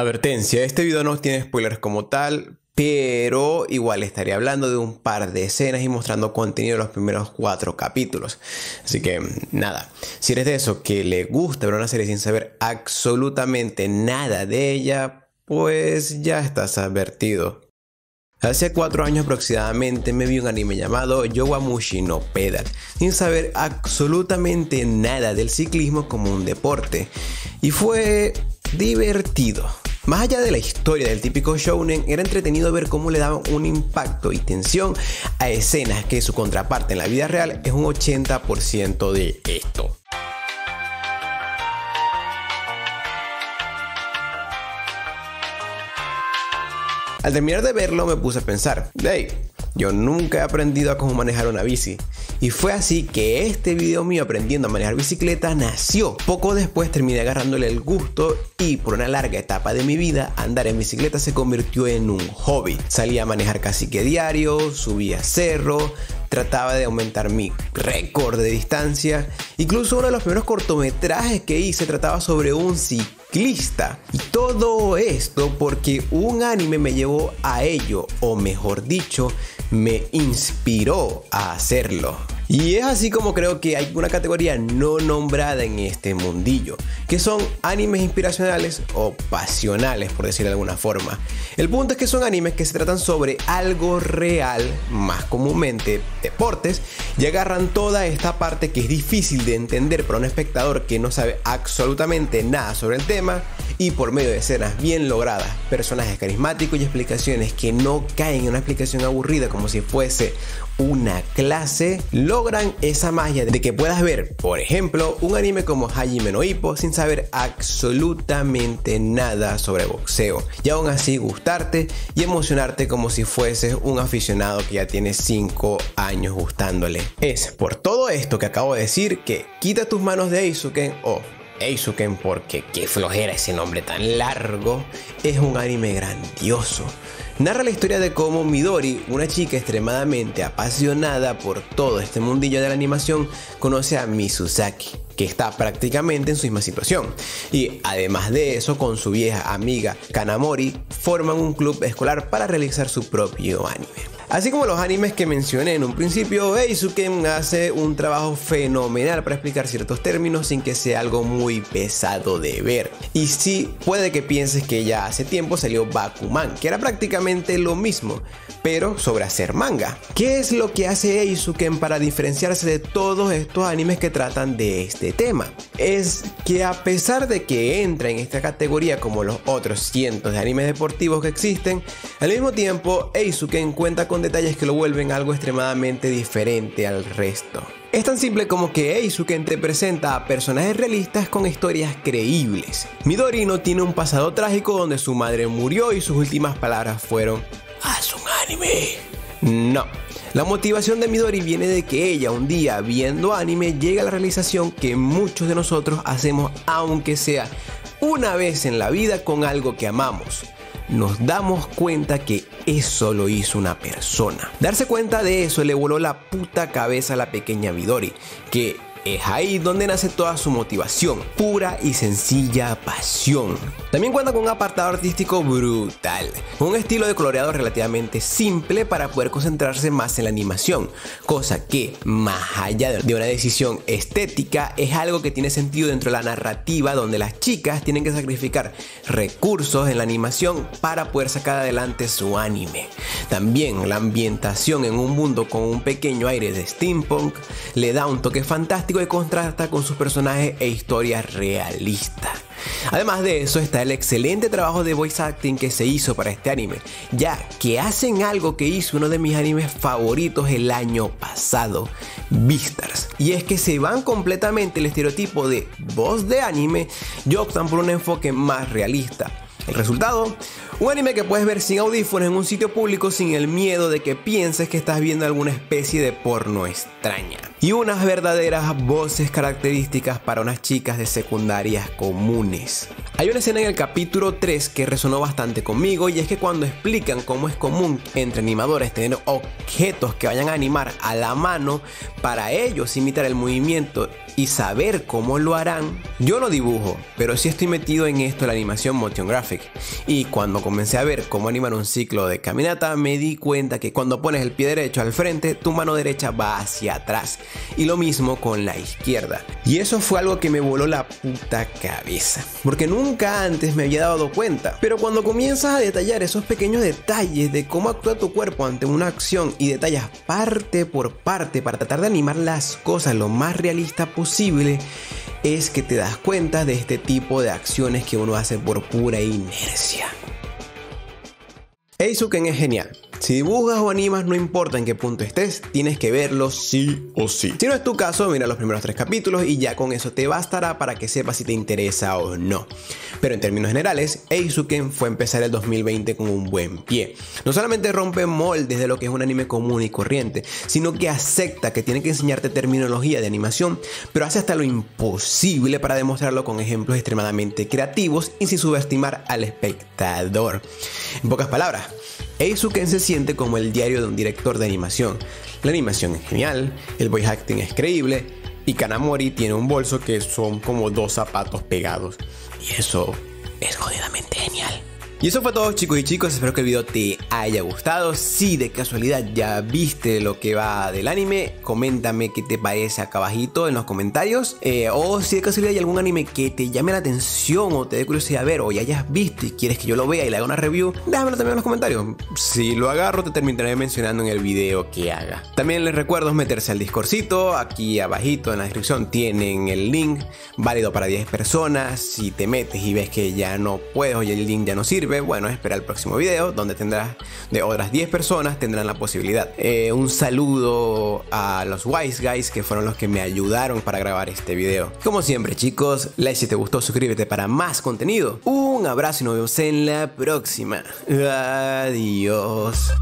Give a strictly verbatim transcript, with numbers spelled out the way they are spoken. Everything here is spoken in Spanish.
Advertencia, este video no tiene spoilers como tal, pero igual estaré hablando de un par de escenas y mostrando contenido de los primeros cuatro capítulos. Así que nada, si eres de esos que le gusta ver una serie sin saber absolutamente nada de ella, pues ya estás advertido. Hace cuatro años aproximadamente me vi un anime llamado Yowamushi no Pedal, sin saber absolutamente nada del ciclismo como un deporte, y fue divertido. Más allá de la historia del típico shounen, era entretenido ver cómo le daban un impacto y tensión a escenas que su contraparte en la vida real es un ochenta por ciento de esto. Al terminar de verlo me puse a pensar, hey, yo nunca he aprendido a cómo manejar una bici. Y fue así que este video mío aprendiendo a manejar bicicleta nació. Poco después terminé agarrándole el gusto y por una larga etapa de mi vida andar en bicicleta se convirtió en un hobby. Salía a manejar casi que diario, subía cerro, trataba de aumentar mi récord de distancia. Incluso uno de los primeros cortometrajes que hice trataba sobre un ciclista. Y todo esto porque un anime me llevó a ello, o mejor dicho, me inspiró a hacerlo. Y es así como creo que hay una categoría no nombrada en este mundillo, que son animes inspiracionales o pasionales, por decirlo de alguna forma. El punto es que son animes que se tratan sobre algo real, más comúnmente deportes, y agarran toda esta parte que es difícil de entender para un espectador que no sabe absolutamente nada sobre el tema, y por medio de escenas bien logradas, personajes carismáticos y explicaciones que no caen en una explicación aburrida como si fuese una clase, logran esa magia de que puedas ver, por ejemplo, un anime como Hajime no Ippo sin saber absolutamente nada sobre boxeo y aún así gustarte y emocionarte como si fueses un aficionado que ya tiene cinco años gustándole. Es por todo esto que acabo de decir que quita tus manos de Eizouken o Eizouken, porque qué flojera ese nombre tan largo, es un anime grandioso. Narra la historia de cómo Midori, una chica extremadamente apasionada por todo este mundillo de la animación, conoce a Mizusaki, que está prácticamente en su misma situación. Y además de eso, con su vieja amiga Kanamori, forman un club escolar para realizar su propio anime. Así como los animes que mencioné en un principio, Eizouken hace un trabajo fenomenal para explicar ciertos términos sin que sea algo muy pesado de ver. Y sí, puede que pienses que ya hace tiempo salió Bakuman, que era prácticamente lo mismo, pero sobre hacer manga. ¿Qué es lo que hace Eizouken para diferenciarse de todos estos animes que tratan de este tema? Es que a pesar de que entra en esta categoría como los otros cientos de animes deportivos que existen, al mismo tiempo Eizouken cuenta con detalles que lo vuelven algo extremadamente diferente al resto. Es tan simple como que Eizouken te presenta a personajes realistas con historias creíbles. Midori no tiene un pasado trágico donde su madre murió y sus últimas palabras fueron "¡Haz un anime!". No. La motivación de Midori viene de que ella un día viendo anime llega a la realización que muchos de nosotros hacemos aunque sea una vez en la vida con algo que amamos. Nos damos cuenta que eso lo hizo una persona. Darse cuenta de eso le voló la puta cabeza a la pequeña Midori, que es ahí donde nace toda su motivación, pura y sencilla pasión. También cuenta con un apartado artístico brutal, un estilo de coloreado relativamente simple para poder concentrarse más en la animación, cosa que, más allá de una decisión estética, es algo que tiene sentido dentro de la narrativa donde las chicas tienen que sacrificar recursos en la animación para poder sacar adelante su anime. También la ambientación en un mundo con un pequeño aire de steampunk le da un toque fantástico y contrasta con sus personajes e historias realistas. Además de eso está el excelente trabajo de voice acting que se hizo para este anime, ya que hacen algo que hizo uno de mis animes favoritos el año pasado, Beastars, y es que se van completamente el estereotipo de voz de anime y optan por un enfoque más realista. El resultado, un anime que puedes ver sin audífonos en un sitio público sin el miedo de que pienses que estás viendo alguna especie de porno extraña. y unas verdaderas voces características para unas chicas de secundarias comunes. Hay una escena en el capítulo tres que resonó bastante conmigo, y es que cuando explican cómo es común entre animadores tener objetos que vayan a animar a la mano para ellos imitar el movimiento y saber cómo lo harán. Yo no dibujo, pero sí estoy metido en esto de la animación Motion Graphic, y cuando comencé a ver cómo animar un ciclo de caminata me di cuenta que cuando pones el pie derecho al frente, tu mano derecha va hacia atrás, y lo mismo con la izquierda. Y eso fue algo que me voló la puta cabeza, porque nunca antes me había dado cuenta. Pero cuando comienzas a detallar esos pequeños detalles de cómo actúa tu cuerpo ante una acción y detallas parte por parte para tratar de animar las cosas lo más realista posible, es que te das cuenta de este tipo de acciones que uno hace por pura inercia. Eizouken es genial. Si dibujas o animas, no importa en qué punto estés, tienes que verlo sí o sí. Si no es tu caso, mira los primeros tres capítulos y ya con eso te bastará para que sepas si te interesa o no. Pero en términos generales, Eizouken fue empezar el dos mil veinte con un buen pie. No solamente rompe moldes de lo que es un anime común y corriente, sino que acepta que tiene que enseñarte terminología de animación, pero hace hasta lo imposible para demostrarlo con ejemplos extremadamente creativos y sin subestimar al espectador. En pocas palabras, Eizouken se siente como el diario de un director de animación. La animación es genial, el voice acting es creíble y Kanamori tiene un bolso que son como dos zapatos pegados. Y eso es jodidamente genial. Y eso fue todo, chicos y chicos, espero que el video te haya gustado. Si de casualidad ya viste lo que va del anime, coméntame qué te parece acá abajito en los comentarios, eh, o si de casualidad hay algún anime que te llame la atención o te dé curiosidad a ver o ya hayas visto y quieres que yo lo vea y le haga una review, déjamelo también en los comentarios. Si lo agarro te terminaré mencionando en el video que haga. También les recuerdo meterse al Discordcito, aquí abajito en la descripción tienen el link válido para diez personas. Si te metes y ves que ya no puedes o el link ya no sirve, bueno, espera el próximo video donde tendrás de otras diez personas tendrán la posibilidad. Eh, un saludo a los Wise Guys que fueron los que me ayudaron para grabar este video. Como siempre, chicos, like si te gustó, suscríbete para más contenido. Un abrazo y nos vemos en la próxima. Adiós.